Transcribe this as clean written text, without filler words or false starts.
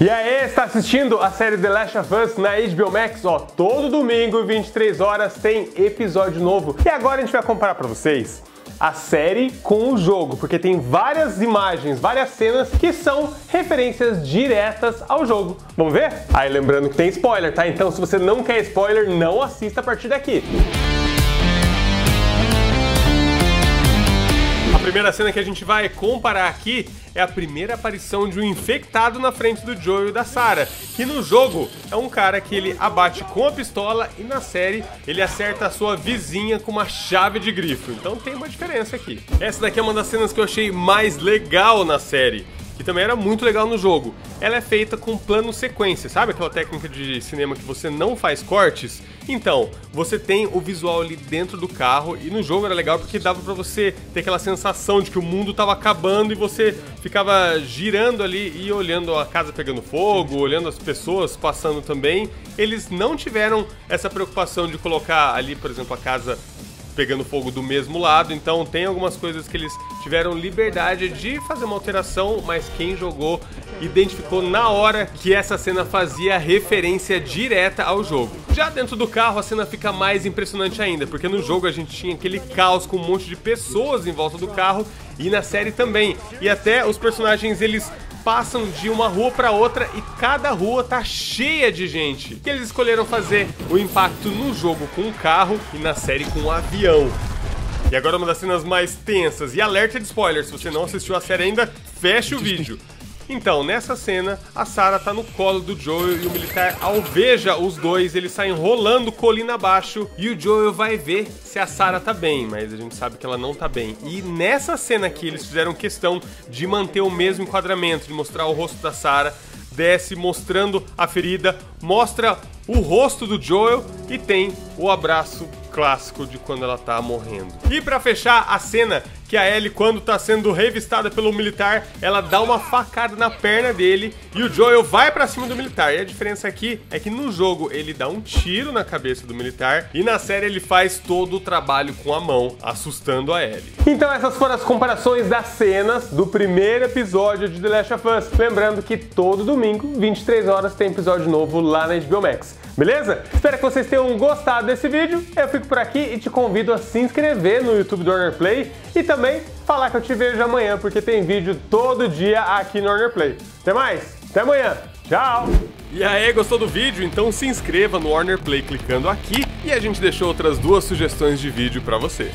E aí, está assistindo a série The Last of Us na HBO Max? Ó, todo domingo, 23 horas, tem episódio novo. E agora a gente vai comparar pra vocês a série com o jogo, porque tem várias imagens, várias cenas que são referências diretas ao jogo. Vamos ver? Aí lembrando que tem spoiler, tá? Então se você não quer spoiler, não assista a partir daqui. A primeira cena que a gente vai comparar aqui é a primeira aparição de um infectado na frente do Joel e da Sarah, que no jogo é um cara que ele abate com a pistola e na série ele acerta a sua vizinha com uma chave de grifo, então tem uma diferença aqui. Essa daqui é uma das cenas que eu achei mais legal na série, que também era muito legal no jogo. Ela é feita com plano sequência, sabe aquela técnica de cinema que você não faz cortes? Então, você tem o visual ali dentro do carro, e no jogo era legal porque dava pra você ter aquela sensação de que o mundo tava acabando e você ficava girando ali e olhando a casa pegando fogo, olhando as pessoas passando também. Eles não tiveram essa preocupação de colocar ali, por exemplo, a casa pegando fogo do mesmo lado, então tem algumas coisas que eles tiveram liberdade de fazer uma alteração, mas quem jogou identificou na hora que essa cena fazia referência direta ao jogo. Já dentro do carro a cena fica mais impressionante ainda, porque no jogo a gente tinha aquele caos com um monte de pessoas em volta do carro, e na série também, e até os personagens eles passam de uma rua para outra e cada rua tá cheia de gente. E eles escolheram fazer o impacto no jogo com o carro e na série com o avião. E agora uma das cenas mais tensas, e alerta de spoiler, se você não assistiu a série ainda, fecha o vídeo. Então, nessa cena, a Sarah tá no colo do Joel e o militar alveja os dois, eles saem rolando colina abaixo e o Joel vai ver se a Sarah tá bem, mas a gente sabe que ela não tá bem. E nessa cena aqui, eles fizeram questão de manter o mesmo enquadramento, de mostrar o rosto da Sarah, desce mostrando a ferida, mostra o rosto do Joel e tem o abraço clássico de quando ela tá morrendo. E pra fechar a cena, que a Ellie, quando tá sendo revistada pelo militar, ela dá uma facada na perna dele e o Joel vai pra cima do militar. E a diferença aqui é que no jogo ele dá um tiro na cabeça do militar e na série ele faz todo o trabalho com a mão, assustando a Ellie. Então essas foram as comparações das cenas do primeiro episódio de The Last of Us. Lembrando que todo domingo, 23 horas, tem episódio novo lá na HBO Max. Beleza? Espero que vocês tenham gostado desse vídeo. Eu fico por aqui e te convido a se inscrever no YouTube do Warner Play e também falar que eu te vejo amanhã, porque tem vídeo todo dia aqui no Warner Play. Até mais, até amanhã, tchau! E aí, gostou do vídeo? Então se inscreva no Warner Play clicando aqui e a gente deixou outras duas sugestões de vídeo pra você.